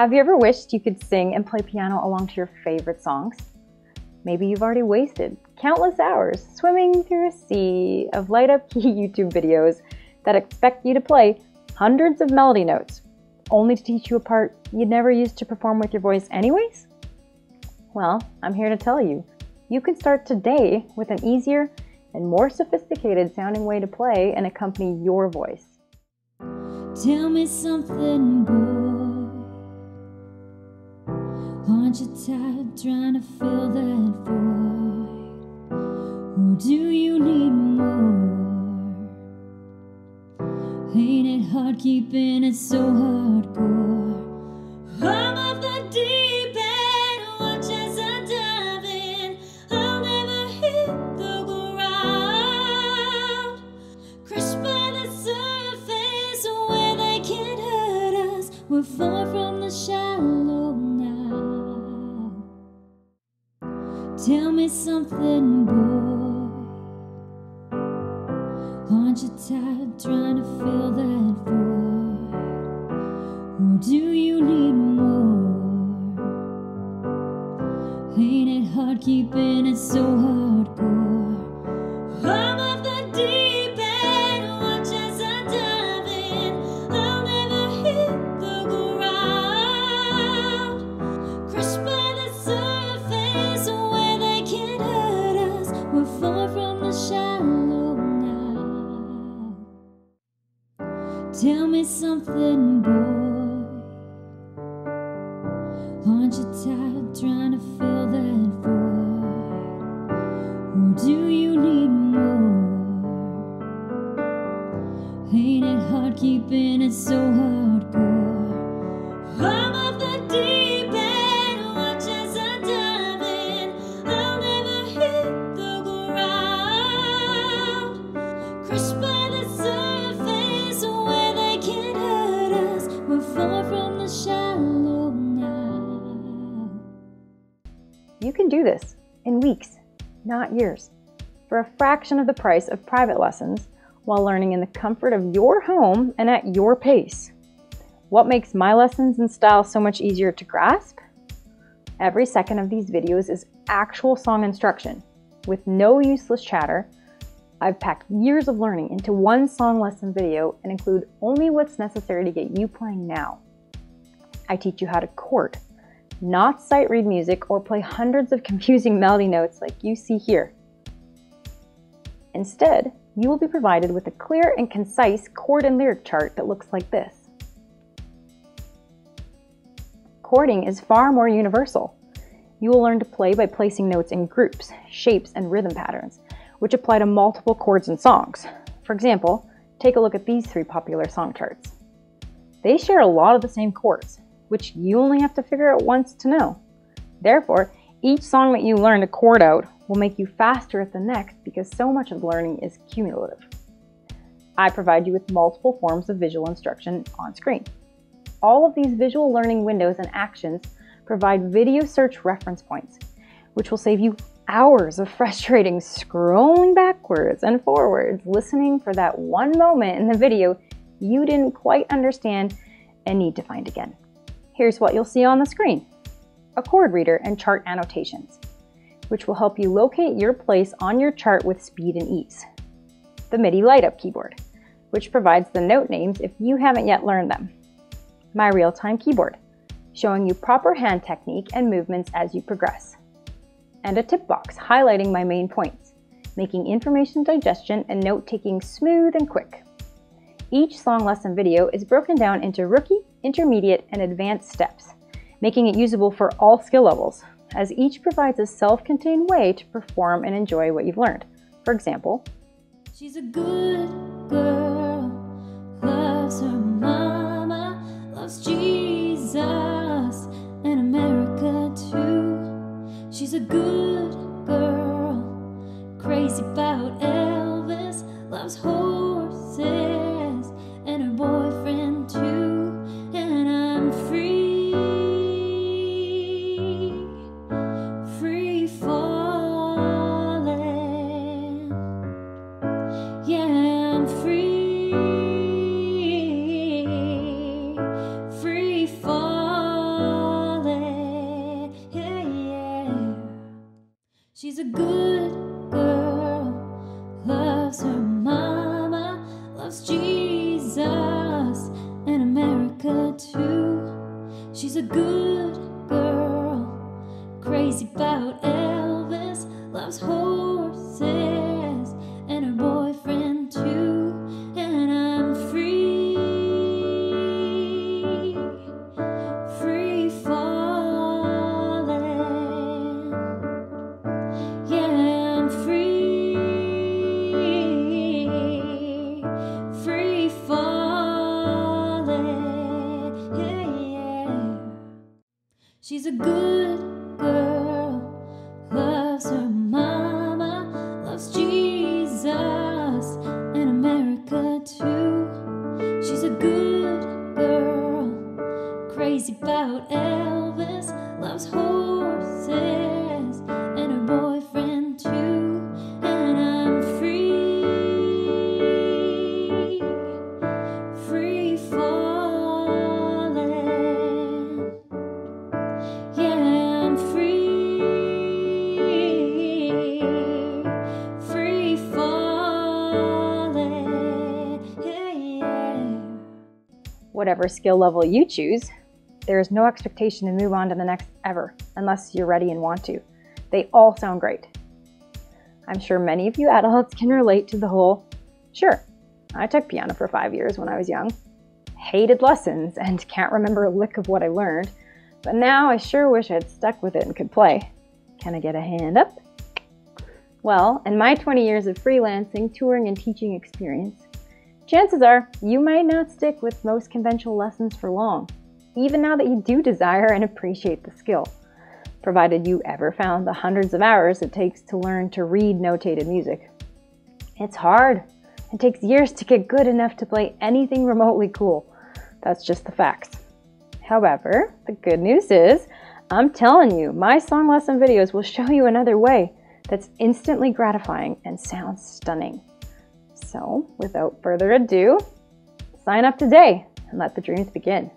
Have you ever wished you could sing and play piano along to your favorite songs? Maybe you've already wasted countless hours swimming through a sea of light-up-key YouTube videos that expect you to play hundreds of melody notes, only to teach you a part you'd never used to perform with your voice anyways? Well, I'm here to tell you, you can start today with an easier and more sophisticated sounding way to play and accompany your voice. Tell me something, boy. Aren't you tired trying to fill that void? Or do you need more? Ain't it hard keeping it so hardcore? I'm up the deep end, watch as I dive in. I'll never hit the ground. Crushed by the surface where they can't hurt us. We're far from the shallow now. Tell me something, boy. Aren't you tired trying to fill that void? Or do you need more? Ain't it hard keeping it so hardcore? I'm up the deep end, watch as I dive in. I'll never hit the ground. Crushed by the surface where they can't hurt us. We're far from the shallow now. Tell me something, boy. Aren't you tired trying to fill that void? Or do you need more? Ain't it hard keeping it so hardcore? I'm up the deep end, watch as I dive in. I'll never hit the ground. Crushed by the surface where they can't hurt us. We're far from the shallow now. You can do this in weeks, not years, for a fraction of the price of private lessons while learning in the comfort of your home and at your pace. What makes my lessons and style so much easier to grasp? Every second of these videos is actual song instruction with no useless chatter. I've packed years of learning into one song lesson video and include only what's necessary to get you playing now. I teach you how to chord, not sight read music or play hundreds of confusing melody notes like you see here. Instead, you will be provided with a clear and concise chord and lyric chart that looks like this. Chording is far more universal. You will learn to play by placing notes in groups, shapes, and rhythm patterns, which apply to multiple chords and songs. For example, take a look at these three popular song charts. They share a lot of the same chords, which you only have to figure out once to know. Therefore, each song that you learn to chord out will make you faster at the next because so much of learning is cumulative. I provide you with multiple forms of visual instruction on screen. All of these visual learning windows and actions provide video search reference points, which will save you hours of frustrating scrolling backwards and forwards, listening for that one moment in the video you didn't quite understand and need to find again. Here's what you'll see on the screen: a chord reader and chart annotations, which will help you locate your place on your chart with speed and ease. The MIDI light-up keyboard, which provides the note names if you haven't yet learned them. My real-time keyboard, showing you proper hand technique and movements as you progress. And a tip box highlighting my main points, making information digestion and note-taking smooth and quick. Each song lesson video is broken down into rookie, intermediate, and advanced steps, making it usable for all skill levels, as each provides a self-contained way to perform and enjoy what you've learned. For example, she's a good girl, loves her mama, loves Jesus and America too. She's a good girl, crazy about Elvis, loves horses. Free fall. She's a good girl, loves her mama, loves Jesus and America too. She's a good girl, crazy about Elvis, loves horses and her boyfriend too. And I'm free, free falling. Yeah, I'm free, free falling. Yeah, yeah. She's a good girl, loves her mama, loves Jesus and America too. She's a good girl, crazy about Elvis, loves horses and her boyfriend too. And I'm free, free falling. Yeah, I'm free, free falling. Yeah, yeah. Whatever skill level you choose, there is no expectation to move on to the next ever, unless you're ready and want to. They all sound great. I'm sure many of you adults can relate to the whole, sure, I took piano for 5 years when I was young, hated lessons, and can't remember a lick of what I learned, but now I sure wish I'd stuck with it and could play. Can I get a hand up? Well, in my 20 years of freelancing, touring, and teaching experience, chances are you might not stick with most conventional lessons for long, even now that you do desire and appreciate the skill, provided you ever found the hundreds of hours it takes to learn to read notated music. It's hard. It takes years to get good enough to play anything remotely cool. That's just the facts. However, the good news is, I'm telling you, my song lesson videos will show you another way that's instantly gratifying and sounds stunning. So, without further ado, sign up today and let the dreams begin.